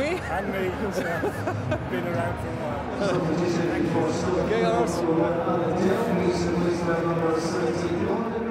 me? And me. Been around for a while. Thank you. Okay,